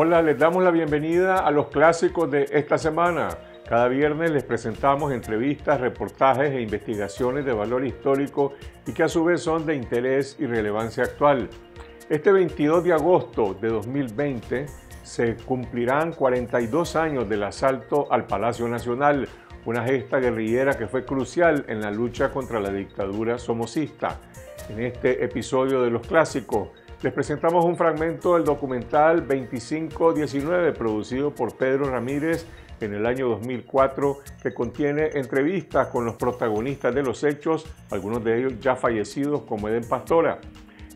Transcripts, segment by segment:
Hola, les damos la bienvenida a los Clásicos de esta semana. Cada viernes les presentamos entrevistas, reportajes e investigaciones de valor histórico y que a su vez son de interés y relevancia actual. Este 22 de agosto de 2020 se cumplirán 42 años del asalto al Palacio Nacional, una gesta guerrillera que fue crucial en la lucha contra la dictadura somocista. En este episodio de los Clásicos les presentamos un fragmento del documental 2519, producido por Pedro Ramírez en el año 2004, que contiene entrevistas con los protagonistas de los hechos, algunos de ellos ya fallecidos, como Edén Pastora.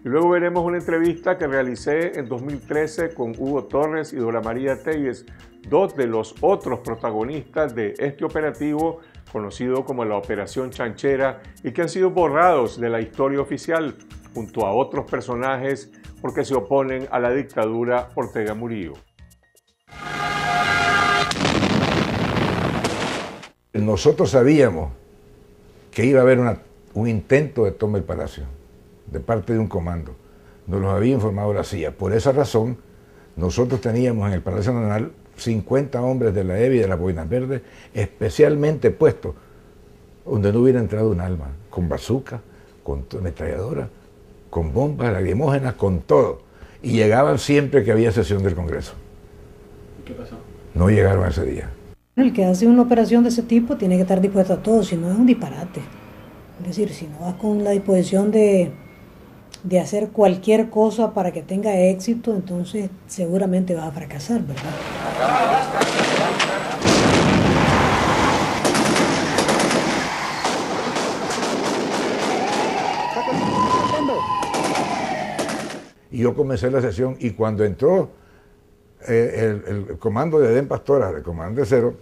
Y luego veremos una entrevista que realicé en 2013 con Hugo Torres y Dora María Téllez, dos de los otros protagonistas de este operativo conocido como la Operación Chanchera y que han sido borrados de la historia oficial, junto a otros personajes, porque se oponen a la dictadura Ortega Murillo. Nosotros sabíamos que iba a haber un intento de toma del Palacio, de parte de un comando. Nos lo había informado la CIA. Por esa razón, nosotros teníamos en el Palacio Nacional 50 hombres de la EBI y de la Boina Verde, especialmente puestos donde no hubiera entrado un alma, con bazooka, con ametralladora, con bombas lacrimógenas, con todo. Y llegaban siempre que había sesión del Congreso. ¿Y qué pasó? No llegaron ese día. El que hace una operación de ese tipo tiene que estar dispuesto a todo, si no es un disparate. Es decir, si no vas con la disposición de hacer cualquier cosa para que tenga éxito, entonces seguramente vas a fracasar, ¿verdad? Y yo comencé la sesión, y cuando entró el comando de Edén Pastora, el comandante cero,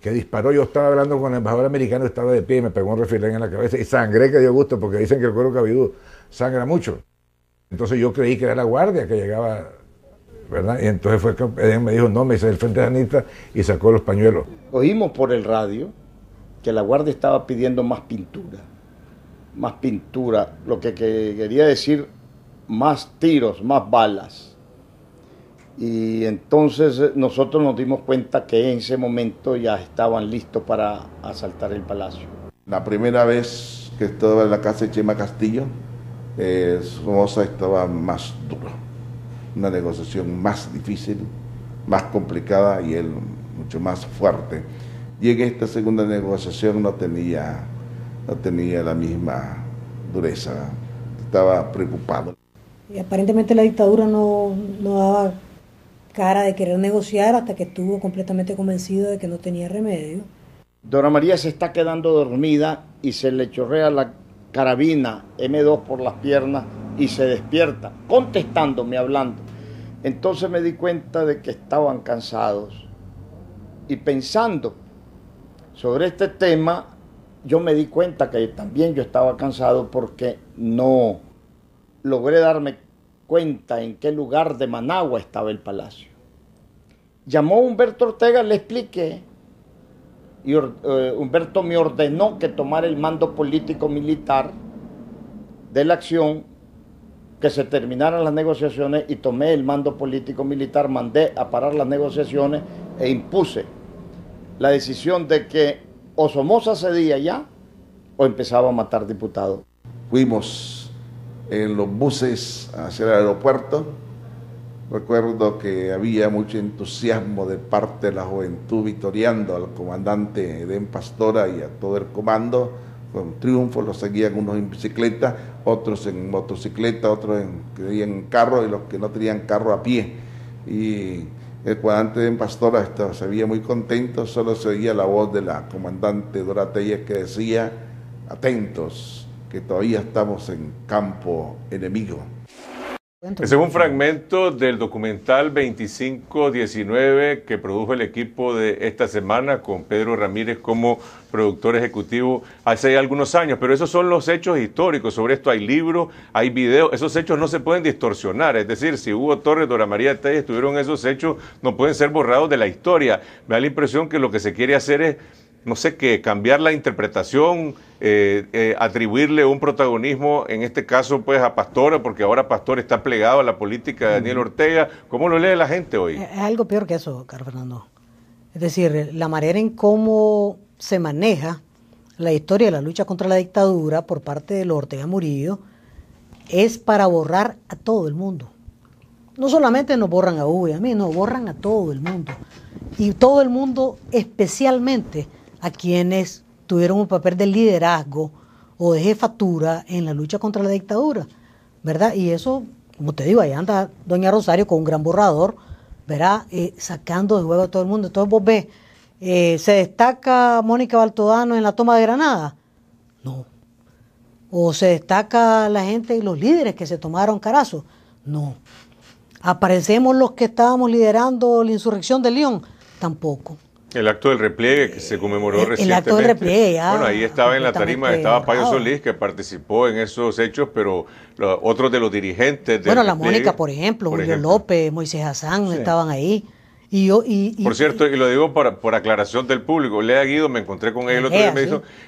que disparó, yo estaba hablando con el embajador americano, estaba de pie y me pegó un refilén en la cabeza y sangré que dio gusto, porque dicen que el cuero cabelludo sangra mucho. Entonces yo creí que era la guardia que llegaba, ¿verdad? Y entonces fue que Edén me dijo, no, me hice el Frente sandinista y sacó los pañuelos. Oímos por el radio que la guardia estaba pidiendo más pintura, lo que quería decir más tiros, más balas. Y entonces nosotros nos dimos cuenta que en ese momento ya estaban listos para asaltar el Palacio. La primera vez que estaba en la casa de Chema Castillo, Somoza estaba más duro, una negociación más difícil, más complicada, y él mucho más fuerte. Y en esta segunda negociación no tenía la misma dureza, estaba preocupado. Y aparentemente la dictadura no daba cara de querer negociar hasta que estuvo completamente convencido de que no tenía remedio. Dora María se está quedando dormida y se le chorrea la carabina M2 por las piernas y se despierta, contestándome, hablando. Entonces me di cuenta de que estaban cansados. Y pensando sobre este tema, yo me di cuenta que también yo estaba cansado, porque no logré darme cuenta en qué lugar de Managua estaba el Palacio. Llamó Humberto Ortega, le expliqué, y Humberto me ordenó que tomara el mando político-militar de la acción, que se terminaran las negociaciones, y tomé el mando político-militar, mandé a parar las negociaciones e impuse la decisión de que o Somoza cedía ya o empezaba a matar diputados. Fuimos en los buses hacia el aeropuerto. Recuerdo que había mucho entusiasmo de parte de la juventud vitoreando al comandante Edén Pastora y a todo el comando. Con triunfo los seguían, unos en bicicleta, otros en motocicleta, otros en carro, y los que no tenían carro a pie. Y el comandante Edén Pastora se veía muy contento, solo se oía la voz de la comandante Dora Téllez que decía, atentos, que todavía estamos en campo enemigo. Ese es un fragmento del documental 2519 que produjo el equipo de esta semana con Pedro Ramírez como productor ejecutivo hace algunos años. Pero esos son los hechos históricos, sobre esto hay libros, hay videos, esos hechos no se pueden distorsionar. Es decir, si Hugo Torres, Dora María Téllez estuvieron esos hechos, no pueden ser borrados de la historia. Me da la impresión que lo que se quiere hacer es no sé qué, cambiar la interpretación, atribuirle un protagonismo, en este caso pues a Pastora, porque ahora Pastora está plegado a la política de Daniel Ortega. ¿Cómo lo lee la gente hoy? Es algo peor que eso, Carlos Fernando. Es decir, la manera en cómo se maneja la historia de la lucha contra la dictadura por parte de los Ortega Murillo es para borrar a todo el mundo. No solamente nos borran a Hugo y a mí, no, borran a todo el mundo. Y todo el mundo, especialmente a quienes tuvieron un papel de liderazgo o de jefatura en la lucha contra la dictadura, ¿verdad? Y eso, como te digo, ahí anda doña Rosario con un gran borrador, ¿verdad? Sacando de juego a todo el mundo. Entonces vos ves, ¿se destaca Mónica Baltodano en la toma de Granada? No. ¿O se destaca la gente y los líderes que se tomaron Carazo? No. ¿Aparecemos los que estábamos liderando la insurrección de León? Tampoco. El acto del repliegue que se conmemoró recientemente. El acto del repliegue, ya. Bueno, ahí estaba en la tarima, estaba Payo Solís, que participó en esos hechos, pero otros de los dirigentes del repliegue, la Mónica, por ejemplo, Julio López, Moisés Hazán, sí, estaban ahí. Y yo, por cierto, y lo digo por aclaración del público, Lea Guido, me encontré con él el otro día,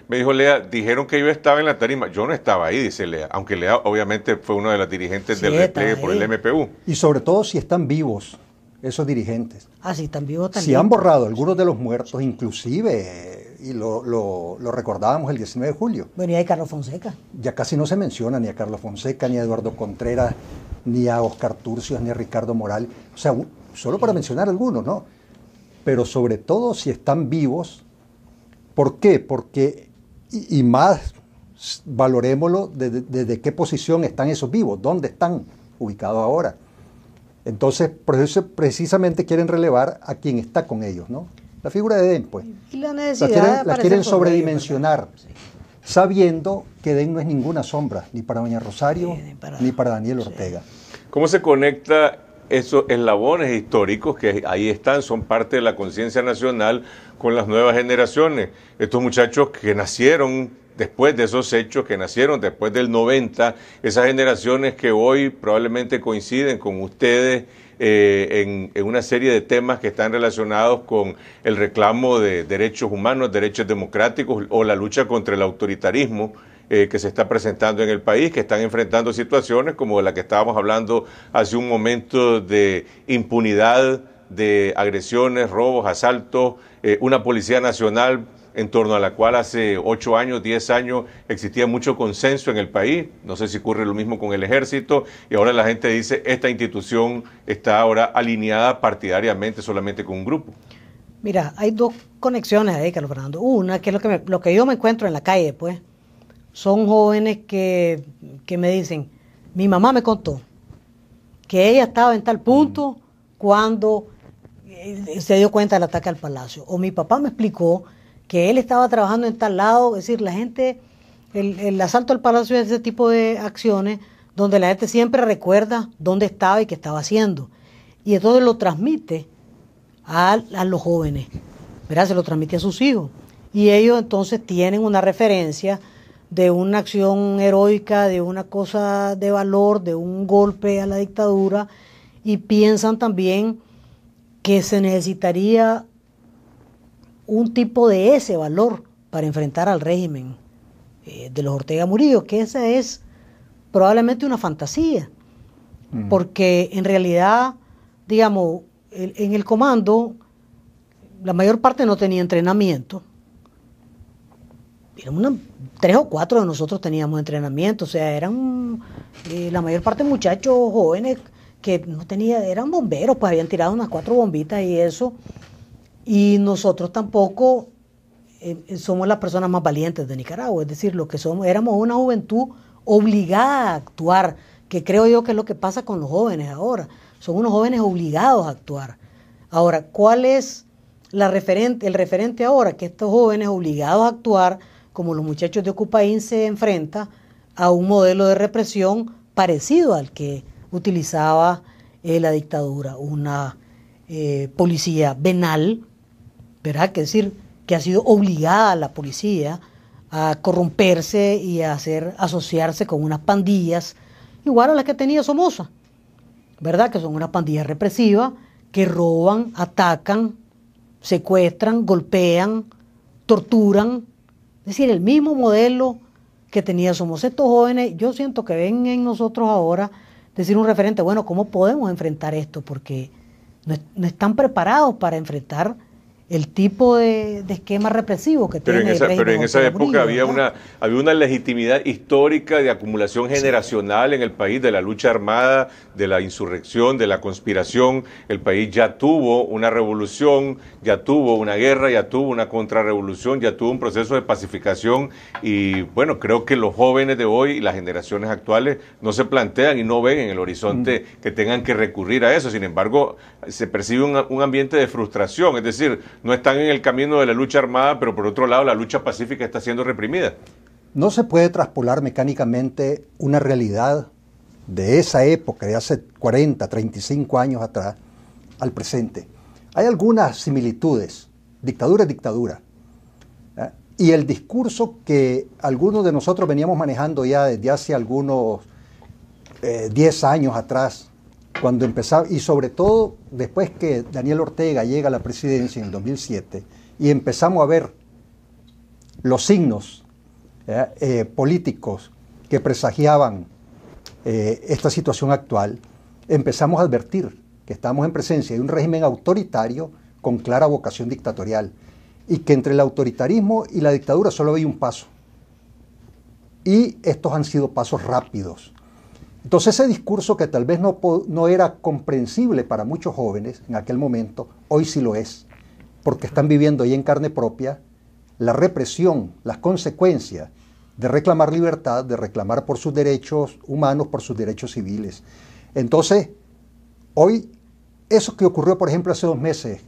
me dijo Lea, dijeron que yo estaba en la tarima. Yo no estaba ahí, dice Lea, aunque Lea obviamente fue uno de los dirigentes del repliegue por el MPU. Y sobre todo si están vivos esos dirigentes. Ah, sí, están vivos también. Si han borrado algunos de los muertos, inclusive, y lo recordábamos el 19 de julio. Bueno, y hay Carlos Fonseca. Ya casi no se menciona ni a Carlos Fonseca, ni a Eduardo Contreras, ni a Oscar Turcios, ni a Ricardo Moral. O sea, solo para mencionar algunos, ¿no? Pero sobre todo si están vivos. ¿Por qué? Porque, y más valorémoslo, desde qué posición están esos vivos, dónde están ubicados ahora. Entonces, por eso precisamente quieren relevar a quien está con ellos, ¿no? La figura de Edén, pues. Y la necesidad la quieren sobredimensionar, ellos, sabiendo que Edén no es ninguna sombra, ni para doña Rosario, ni para Daniel Ortega. ¿Cómo se conecta esos eslabones históricos que ahí están, son parte de la conciencia nacional, con las nuevas generaciones? Estos muchachos que nacieron después de esos hechos, que nacieron después del 90, esas generaciones que hoy probablemente coinciden con ustedes en una serie de temas que están relacionados con el reclamo de derechos humanos, derechos democráticos o la lucha contra el autoritarismo que se está presentando en el país, que están enfrentando situaciones como la que estábamos hablando hace un momento, de impunidad, de agresiones, robos, asaltos, una policía nacional en torno a la cual hace 8 años, 10 años existía mucho consenso en el país. No sé si ocurre lo mismo con el ejército, y ahora la gente dice, esta institución está ahora alineada partidariamente solamente con un grupo. Mira, hay dos conexiones ahí, Carlos Fernando. Una, que es lo que yo me encuentro en la calle, pues, son jóvenes que me dicen, mi mamá me contó que ella estaba en tal punto cuando se dio cuenta del ataque al Palacio, o mi papá me explicó que él estaba trabajando en tal lado. Es decir, la gente, el asalto al Palacio es ese tipo de acciones donde la gente siempre recuerda dónde estaba y qué estaba haciendo. Y entonces lo transmite a los jóvenes, ¿verdad? Se lo transmite a sus hijos. Y ellos entonces tienen una referencia de una acción heroica, de una cosa de valor, de un golpe a la dictadura, y piensan también que se necesitaría un tipo de ese valor para enfrentar al régimen de los Ortega Murillo, que esa es probablemente una fantasía, porque en realidad, digamos, en el comando la mayor parte no tenía entrenamiento. Eran 3 o 4 de nosotros teníamos entrenamiento, o sea, eran la mayor parte muchachos jóvenes que no tenían, eran bomberos, pues habían tirado unas 4 bombitas y eso. Y nosotros tampoco somos las personas más valientes de Nicaragua, es decir, lo que somos, éramos una juventud obligada a actuar, que creo yo que es lo que pasa con los jóvenes ahora, son unos jóvenes obligados a actuar. Ahora, ¿cuál es el referente ahora? Que estos jóvenes obligados a actuar, como los muchachos de Ocupaín, se enfrentan a un modelo de represión parecido al que utilizaba la dictadura, una policía venal, ¿verdad? Que es decir, que ha sido obligada a la policía a corromperse y a asociarse con unas pandillas igual a las que tenía Somoza, ¿verdad? Que son unas pandillas represivas que roban, atacan, secuestran, golpean, torturan. Es decir, el mismo modelo que tenía Somoza. Estos jóvenes, yo siento que ven en nosotros ahora decir un referente, bueno, ¿cómo podemos enfrentar esto? Porque no están preparados para enfrentar el tipo de esquema represivo que tiene el régimen. Pero en esa época había una legitimidad histórica de acumulación generacional en el país, de la lucha armada, de la insurrección, de la conspiración. El país ya tuvo una revolución, ya tuvo una guerra, ya tuvo una contrarrevolución, ya tuvo un proceso de pacificación. Y bueno, creo que los jóvenes de hoy y las generaciones actuales no se plantean y no ven en el horizonte que tengan que recurrir a eso. Sin embargo, se percibe un ambiente de frustración, es decir, no están en el camino de la lucha armada, pero por otro lado la lucha pacífica está siendo reprimida. No se puede traspolar mecánicamente una realidad de esa época, de hace 40, 35 años atrás, al presente. Hay algunas similitudes, dictadura es dictadura. Y el discurso que algunos de nosotros veníamos manejando ya desde hace algunos 10 años atrás, cuando empezaba, y sobre todo después que Daniel Ortega llega a la presidencia en el 2007 y empezamos a ver los signos políticos que presagiaban esta situación actual, empezamos a advertir que estamos en presencia de un régimen autoritario con clara vocación dictatorial y que entre el autoritarismo y la dictadura solo hay un paso. Y estos han sido pasos rápidos. Entonces ese discurso que tal vez no era comprensible para muchos jóvenes en aquel momento, hoy sí lo es, porque están viviendo ahí en carne propia la represión, las consecuencias de reclamar libertad, de reclamar por sus derechos humanos, por sus derechos civiles. Entonces, hoy, eso que ocurrió, por ejemplo, hace 2 meses,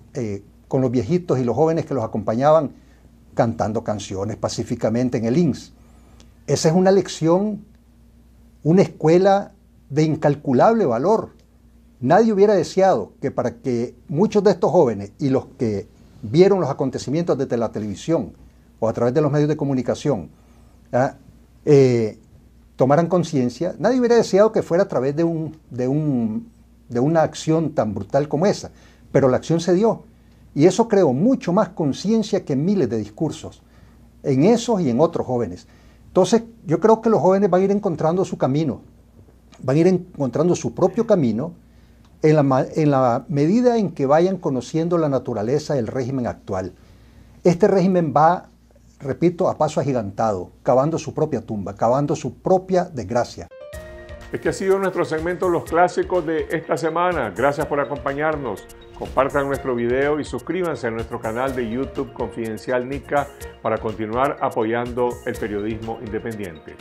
con los viejitos y los jóvenes que los acompañaban cantando canciones pacíficamente en el INSS, esa es una lección, una escuela de incalculable valor. Nadie hubiera deseado que para que muchos de estos jóvenes y los que vieron los acontecimientos desde la televisión o a través de los medios de comunicación tomaran conciencia, nadie hubiera deseado que fuera a través de una acción tan brutal como esa. Pero la acción se dio y eso creó mucho más conciencia que miles de discursos en esos y en otros jóvenes. Entonces, yo creo que los jóvenes van a ir encontrando su camino, van a ir encontrando su propio camino en la medida en que vayan conociendo la naturaleza del régimen actual. Este régimen va, repito, a paso agigantado, cavando su propia tumba, cavando su propia desgracia. Este ha sido nuestro segmento Los Clásicos de esta semana. Gracias por acompañarnos. Compartan nuestro video y suscríbanse a nuestro canal de YouTube Confidencial Nica para continuar apoyando el periodismo independiente.